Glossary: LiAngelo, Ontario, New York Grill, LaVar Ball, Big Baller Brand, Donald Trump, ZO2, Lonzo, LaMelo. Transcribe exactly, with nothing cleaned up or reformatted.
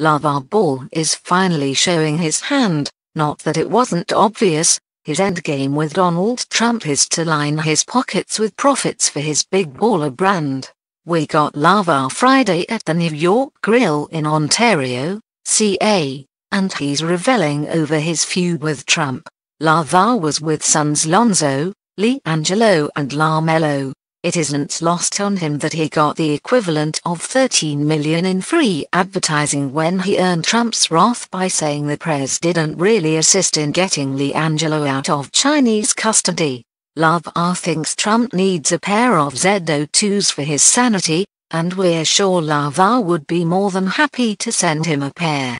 LaVar Ball is finally showing his hand, not that it wasn't obvious. His endgame with Donald Trump is to line his pockets with profits for his Big Baller Brand. We got LaVar Friday at the New York Grill in Ontario, C A, and he's reveling over his feud with Trump. LaVar was with sons Lonzo, LiAngelo and LaMelo. It isn't lost on him that he got the equivalent of thirteen million dollars in free advertising when he earned Trump's wrath by saying the press didn't really assist in getting LiAngelo out of Chinese custody. LaVar thinks Trump needs a pair of Z O twos for his sanity, and we're sure LaVar would be more than happy to send him a pair.